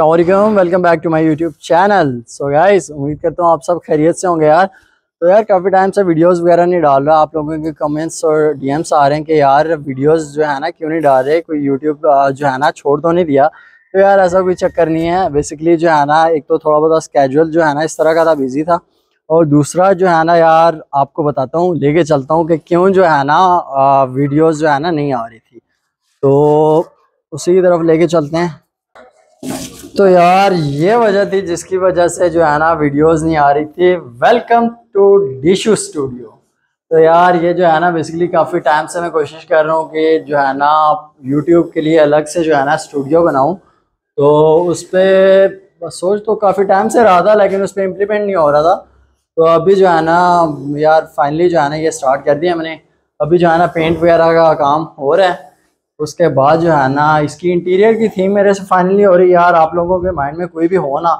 अस्सलाम welcome back to my YouTube channel. So guys, उम्मीद करता हूँ आप सब खैरियत से होंगे यार। तो यार काफ़ी टाइम से वीडियोस वगैरह नहीं डाल रहा। आप लोगों के कमेंट्स और डीएम्स आ रहे हैं कि यार वीडियोस जो है ना क्यों नहीं डाल रहे, कोई यूट्यूब जो है ना छोड़ तो नहीं दिया। तो यार ऐसा कोई चक्कर नहीं है। बेसिकली जो है ना, एक तो थोड़ा बहुत स्केड्यूल जो है ना इस तरह का था, बिजी था। और दूसरा जो है ना यार, आपको बताता हूँ, लेके चलता हूँ कि क्यों जो है ना वीडियोज़ जो है ना नहीं आ रही थी। तो उसी की तरफ लेके चलते हैं। तो यार ये वजह थी जिसकी वजह से जो है ना वीडियोस नहीं आ रही थी। Welcome to Dishu studio. तो यार ये जो है ना बेसिकली काफ़ी टाइम से मैं कोशिश कर रहा हूँ कि जो है ना यूट्यूब के लिए अलग से जो है ना स्टूडियो बनाऊँ। तो उस पर सोच तो काफ़ी टाइम से रहा था, लेकिन उस पर इम्प्लीमेंट नहीं हो रहा था। तो अभी जो है ना यार फाइनली जो है ना ये स्टार्ट कर दिया मैंने। अभी जो है ना पेंट वगैरह का काम हो रहा है, उसके बाद जो है ना इसकी इंटीरियर की थीम मेरे से फाइनली हो रही है। यार आप लोगों के माइंड में कोई भी हो ना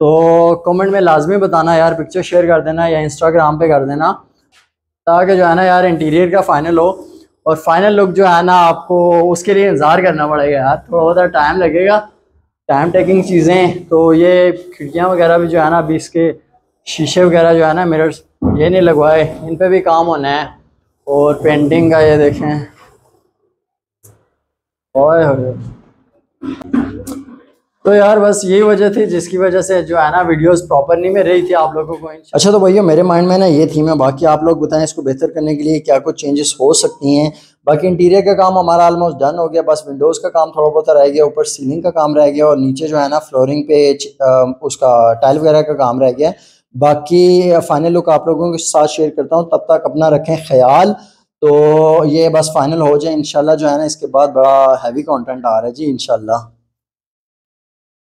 तो कमेंट में लाजमी बताना यार, पिक्चर शेयर कर देना या इंस्टाग्राम पे कर देना, ताकि जो है ना यार इंटीरियर का फाइनल हो। और फाइनल लुक जो है ना आपको उसके लिए इंतज़ार करना पड़ेगा यार, थोड़ा बहुत टाइम लगेगा, टाइम टेकिंग चीज़ें। तो ये खिड़कियाँ वगैरह भी जो है ना, अभी इसके शीशे वगैरह जो है ना मिरर्स ये नहीं लगवाए, इन पर भी काम होना है। और पेंटिंग का ये देखें, तो यार बस यही वजह थी जिसकी वजह से जो है ना वीडियोस प्रॉपर नहीं मिल रही थी आप लोगों को। अच्छा तो भैया मेरे माइंड में ना ये थीम है, बाकी आप लोग बताएं इसको बेहतर करने के लिए क्या कुछ चेंजेस हो सकती हैं। बाकी इंटीरियर का काम हमारा ऑलमोस्ट डन हो गया, बस विंडोज़ का काम थोड़ा बहुत रह गया, ऊपर सीलिंग का काम रह गया, और नीचे जो है ना फ्लोरिंग पे उसका टाइल वगैरह का काम रह गया। बाकी फाइनल लुक आप लोगों के साथ शेयर करता हूँ, तब तक अपना रखें ख्याल। तो ये बस फाइनल हो जाए इंशाल्लाह, जो है ना इसके बाद बड़ा हैवी कंटेंट आ रहा है जी इंशाल्लाह।